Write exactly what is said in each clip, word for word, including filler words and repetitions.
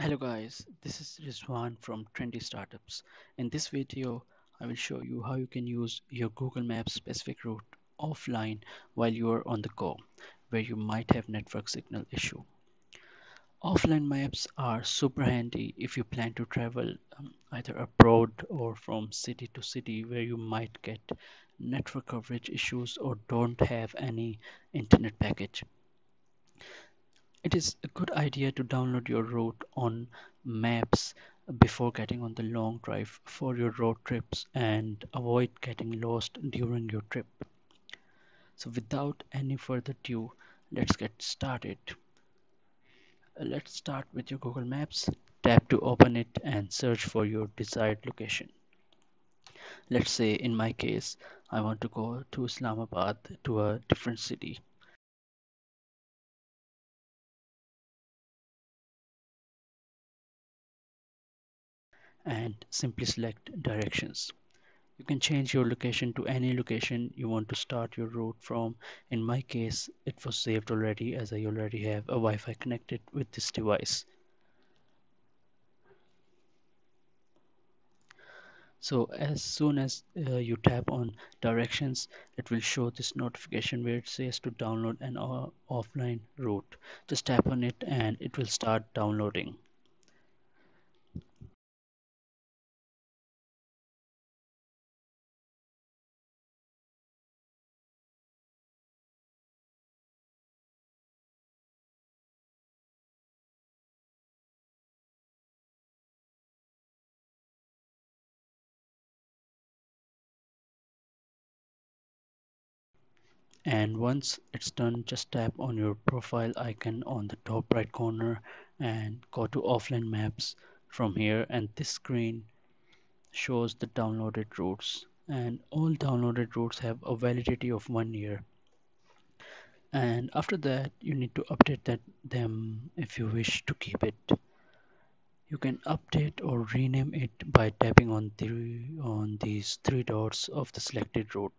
Hello guys, this is Rizwan from Trendy Startups. In this video, I will show you how you can use your Google Maps specific route offline while you are on the go, where you might have network signal issue. Offline maps are super handy if you plan to travel um, either abroad or from city to city where you might get network coverage issues or don't have any internet package. It is a good idea to download your route on maps before getting on the long drive for your road trips and avoid getting lost during your trip. So without any further ado, let's get started. Let's start with your Google Maps. Tap to open it and search for your desired location. Let's say in my case, I want to go to Islamabad, to a different city. And simply select directions. You can change your location to any location you want to start your route from. In my case, it was saved already as I already have a Wi-Fi connected with this device. So as soon as uh, you tap on directions, it will show this notification where it says to download an uh, offline route. Just tap on it and it will start downloading. And once it's done, just tap on your profile icon on the top right corner and go to offline maps from here, and this screen shows the downloaded routes, and all downloaded routes have a validity of one year, and after that you need to update that them if you wish to keep it. You can update or rename it by tapping on the on these three dots of the selected route.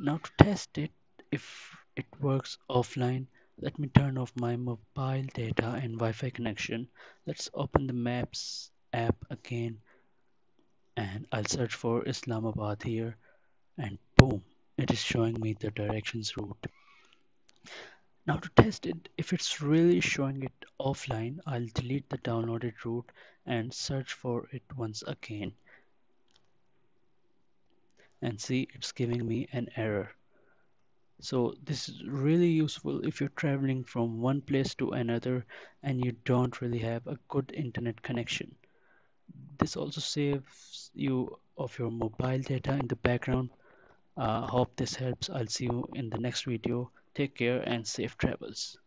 Now to test it, if it works offline, let me turn off my mobile data and Wi-Fi connection. Let's open the Maps app again and I'll search for Islamabad here, and boom, it is showing me the directions route. Now to test it, if it's really showing it offline, I'll delete the downloaded route and search for it once again. And see, it's giving me an error. So this is really useful if you're traveling from one place to another and you don't really have a good internet connection. This also saves you of your mobile data in the background. Uh, hope this helps. I'll see you in the next video. Take care and safe travels.